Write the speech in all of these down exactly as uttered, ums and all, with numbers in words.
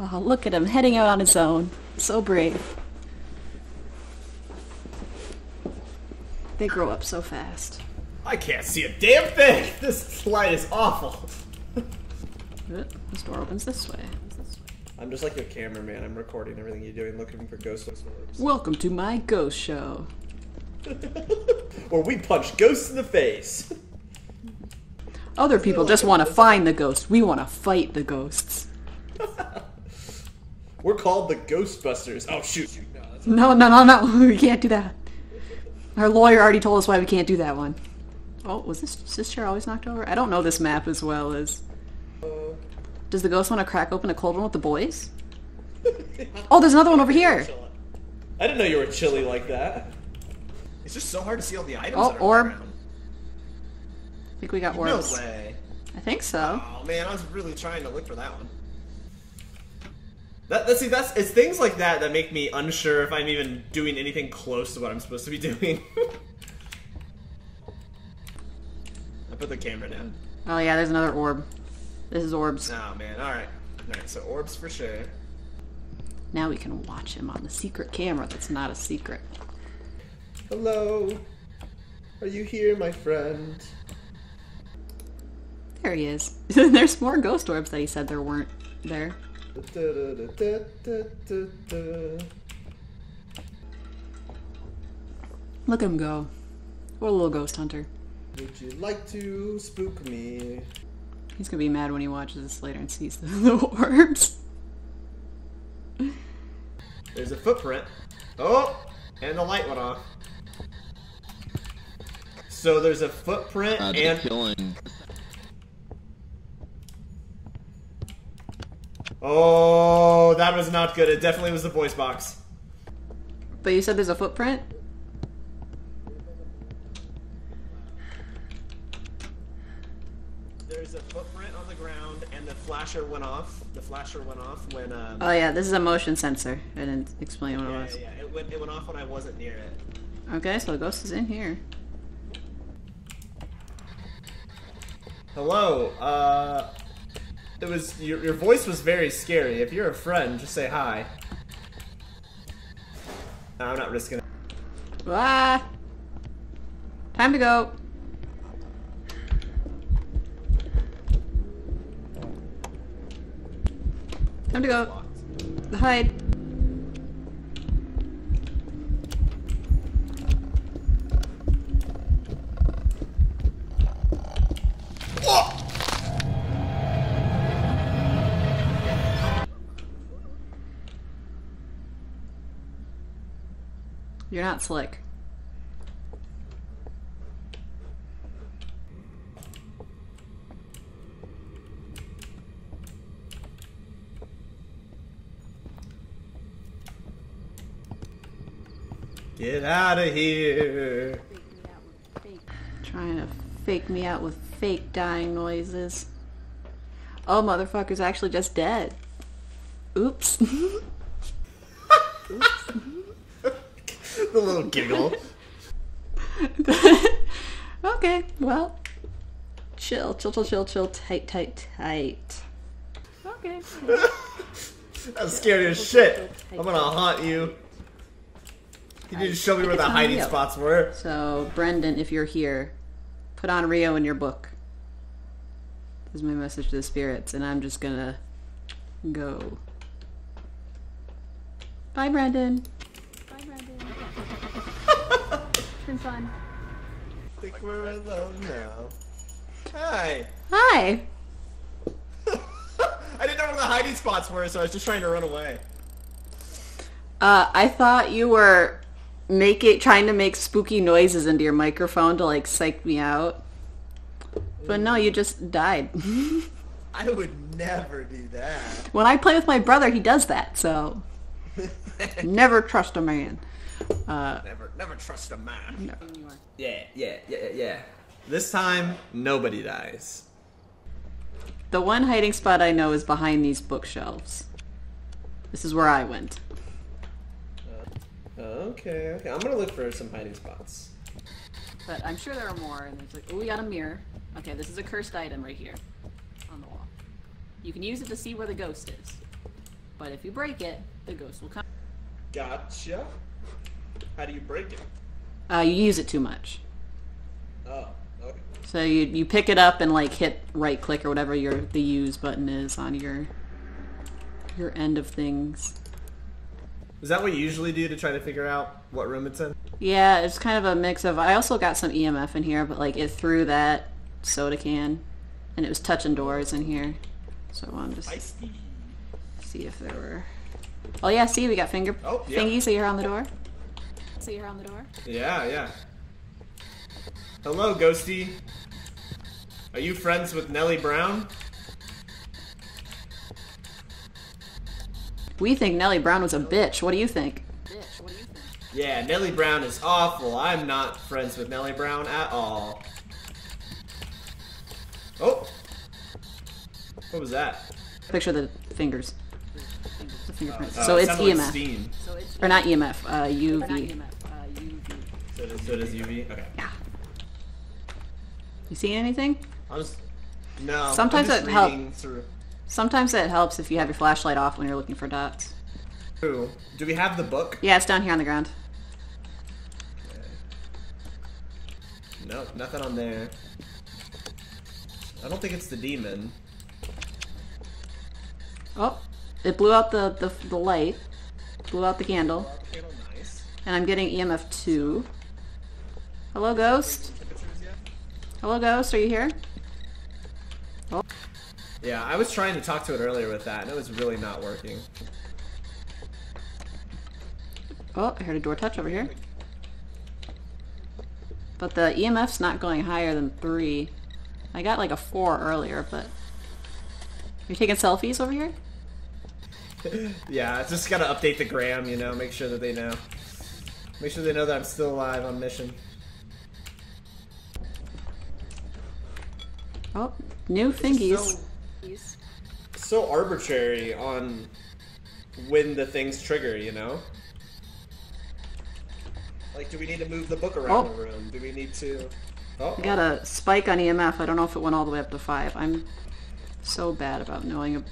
Oh, look at him, heading out on his own. So brave. They grow up so fast. I can't see a damn thing! This slide is awful. This door opens this way. I'm just like your cameraman. I'm recording everything you're doing, looking for ghost orbs. Welcome to my ghost show. Where we punch ghosts in the face. Other people just want to find the ghost. We want to fight the ghosts. We're called the Ghostbusters. Oh, shoot. No, no, no, no. We can't do that. Our lawyer already told us why we can't do that one. Oh, was this, was this chair always knocked over? I don't know this map as well as... Does the ghost want to crack open a cold one with the boys? Oh, there's another one over here! I didn't know you were chilly like that. It's just so hard to see all the items. Oh, orb. Around. I think we got orbs. No way. I think so. Oh man, I was really trying to look for that one. That, that, see, that's, it's things like that that make me unsure if I'm even doing anything close to what I'm supposed to be doing. I put the camera down. Oh yeah, there's another orb. This is orbs. Oh man, alright. Alright, so orbs for sure. Now we can watch him on the secret camera that's not a secret. Hello. Are you here, my friend? There he is. There's more ghost orbs that he said there weren't there. Da, da, da, da, da, da, da. Look him go. What a little ghost hunter. Would you like to spook me? He's gonna be mad when he watches this later and sees the, the orbs. There's a footprint. Oh! And the light went off. So there's a footprint uh, and... Killing. Oh, that was not good. It definitely was the voice box. But you said there's a footprint? There's a footprint on the ground, and the flasher went off. The flasher went off when. Um, oh yeah, this is a motion sensor. I didn't explain what yeah, it was. Yeah, yeah, it went, it went off when I wasn't near it. Okay, so the ghost is in here. Hello. Uh, it was your your voice was very scary. If you're a friend, just say hi. No, I'm not risking it. Ah! Time to go. Time to go. Hide. Whoa! You're not slick. Get out of here! Trying to fake me out with fake dying noises. Oh, motherfucker's actually just dead. Oops. Oops. The little giggle. Okay, well. Chill, chill, chill, chill, chill, tight, tight, tight. Okay. I'm scared as shit. I'm gonna haunt you. Can you just show me where the hiding spots were? So, Brendan, if you're here, put on Rio in your book. This is my message to the spirits, and I'm just gonna go. Bye, Brendan. Bye, Brendan. It's been fun. I think we're alone now. Hi. Hi. I didn't know where the hiding spots were, so I was just trying to run away. Uh, I thought you were... Make it trying to make spooky noises into your microphone to like psych me out, but no, you just died. I would never do that. When I play with my brother, he does that. So never trust a man. Uh, never, never trust a man. No. Yeah, yeah, yeah, yeah. This time, nobody dies. The one hiding spot I know is behind these bookshelves. This is where I went. Okay, okay. I'm gonna look for some hiding spots. But I'm sure there are more, and there's like, oh, we got a mirror. Okay, this is a cursed item right here on the wall. You can use it to see where the ghost is. But if you break it, the ghost will come. Gotcha. How do you break it? Uh, you use it too much. Oh, okay. So you you pick it up and like hit right click or whatever your the use button is on your your end of things. Is that what you usually do to try to figure out what room it's in? Yeah, it's kind of a mix of... I also got some E M F in here, but like it threw that soda can, and it was touching doors in here. So I'm just... Feisty. See if there were... Oh yeah, see, we got finger oh, yeah. thingy, so you're on the door. So you're on the door? Yeah, yeah. Hello, Ghosty. Are you friends with Nellie Brown? We think Nellie Brown was a bitch. What do you think? Bitch, what do you think? Yeah, Nellie Brown is awful. I'm not friends with Nellie Brown at all. Oh! What was that? Picture the fingers. The fingerprints. Uh, so, uh, it's E M F. So it's E M F. Or not E M F, uh, U V. Or not E M F, uh, U V. So does, so does U V? Okay. Yeah. You see anything? I'm just, no. Sometimes I'm just it helps. Sometimes it helps if you have your flashlight off when you're looking for dots. Ooh. Do we have the book? Yeah, it's down here on the ground. Okay. No, nothing on there. I don't think it's the demon. Oh, it blew out the, the, the light. Blew out the candle. Blew out the candle, nice. And I'm getting E M F two. Hello, ghost. Hello, ghost. Are you here? Oh. Yeah, I was trying to talk to it earlier with that, and it was really not working. Oh, I heard a door touch over here. But the E M F's not going higher than three. I got like a four earlier, but... You're taking selfies over here? Yeah, I just gotta update the gram, you know, make sure that they know. Make sure they know that I'm still alive on mission. Oh, new thingies. So, so arbitrary on when the things trigger, you know? Like, do we need to move the book around oh. the room? Do we need to... Oh, we got a spike on E M F. I don't know if it went all the way up to five. I'm so bad about knowing... A...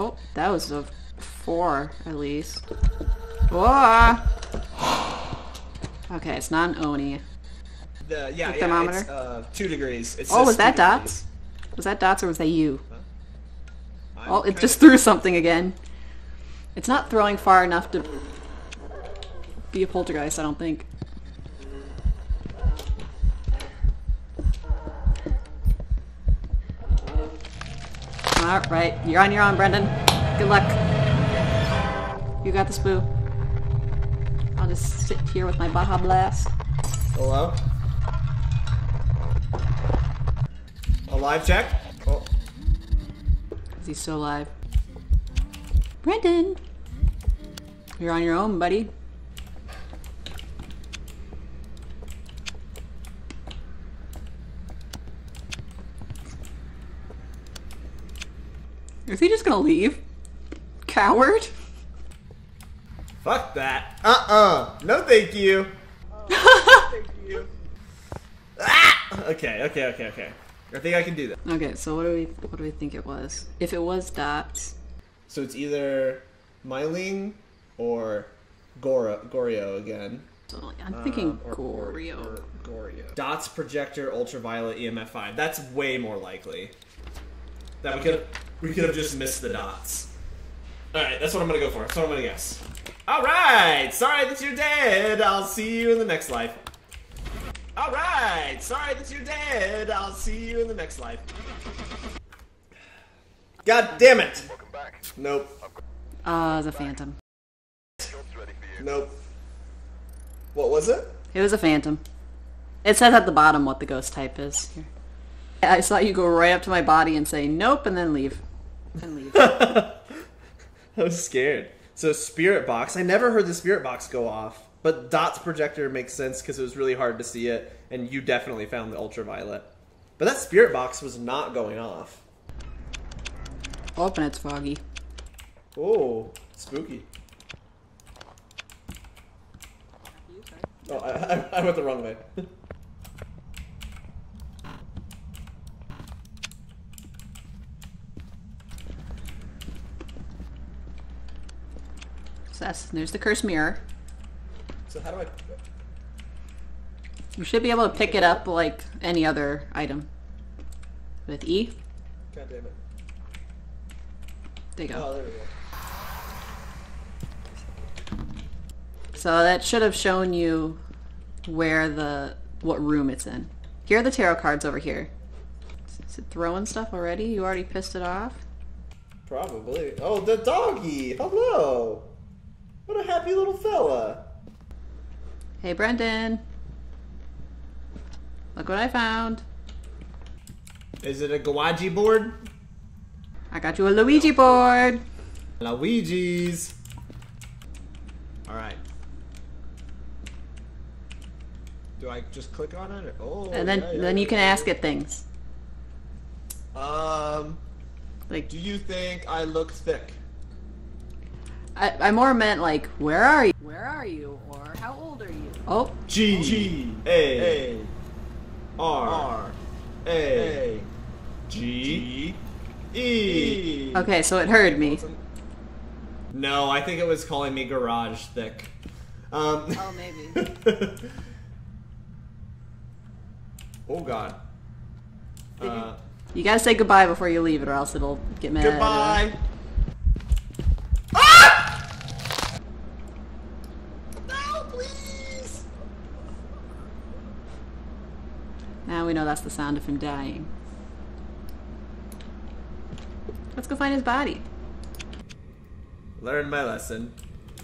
Oh, that was a... Four, at least. Four! Okay, it's not an Oni. The, yeah, the yeah, it's uh, two degrees. It's oh, was that dots? Degrees. Was that dots or was that you? Huh? Oh, it just threw something again. It's not throwing far enough to be a poltergeist, I don't think. Alright, you're on your own, Brendan. Good luck. You got this, boo. I'll just sit here with my Baja Blast. Hello? A live check? Oh. Is he still alive? Brendan! You're on your own, buddy. Is he just gonna leave? Coward? Fuck that. Uh-uh. No thank you. Oh, no thank you. Ah! Okay, okay, okay, okay. I think I can do that. Okay, so what do we what do we think it was? If it was dots. So it's either Myling or Gora Goryo again. So I'm thinking um, or, Goryo. Or, or Goryo. Dots, projector, ultraviolet, E M F five. That's way more likely. That we could we could have just missed the dots. Alright, that's what I'm gonna go for. That's what I'm gonna guess. Alright, sorry that you're dead. I'll see you in the next life. Alright, sorry that you're dead. I'll see you in the next life. God damn it. Nope. Uh, the phantom. Nope. What was it? It was a phantom. It says at the bottom what the ghost type is. Here. I saw you go right up to my body and say nope and then leave. And leave. I was scared. So spirit box, I never heard the spirit box go off, but Dot's projector makes sense because it was really hard to see it, and you definitely found the ultraviolet. But that spirit box was not going off. Open it's foggy. Oh, spooky. Oh, I, I, I went the wrong way. us. There's the cursed mirror. So how do I... You should be able to pick it up like any other item. With E. God damn it. There you go. Oh, there we go. So that should have shown you where the... what room it's in. Here are the tarot cards over here. Is it throwing stuff already? You already pissed it off? Probably. Oh, the doggy! Hello! What a happy little fella! Hey, Brendan! Look what I found! Is it a Gawaji board? I got you a Luigi board! Luigi's! Alright. Do I just click on it? Or... Oh, and then, yeah, yeah, then yeah, you can yeah. ask it things. Um... Like, do you think I look thick? I, I more meant like, where are you? Where are you? Or how old are you? Oh. G G A R R A G E. Okay, so it heard me. No, I think it was calling me garage thick. Um, oh, maybe. Oh God. Uh, You gotta say goodbye before you leave, or else it'll get mad. Goodbye. Ah! No, please. Now we know that's the sound of him dying. Let's go find his body. Learned my lesson.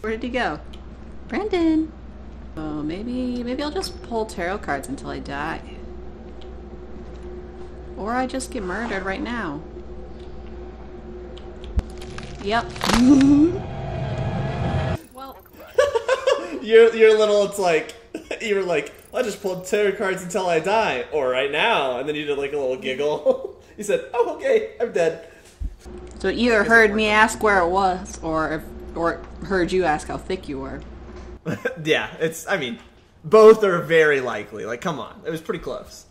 Where did he go, Brendan? Oh, maybe, maybe I'll just pull tarot cards until I die. Or I just get murdered right now. Yep. Well, you're, you're little, it's like, you were like, I just pulled tarot cards until I die, or right now, and then you did like a little giggle. You said, oh, okay, I'm dead. So it either heard me ask where it was, or, if, or it heard you ask how thick you were. Yeah, it's, I mean, both are very likely. Like, come on, it was pretty close.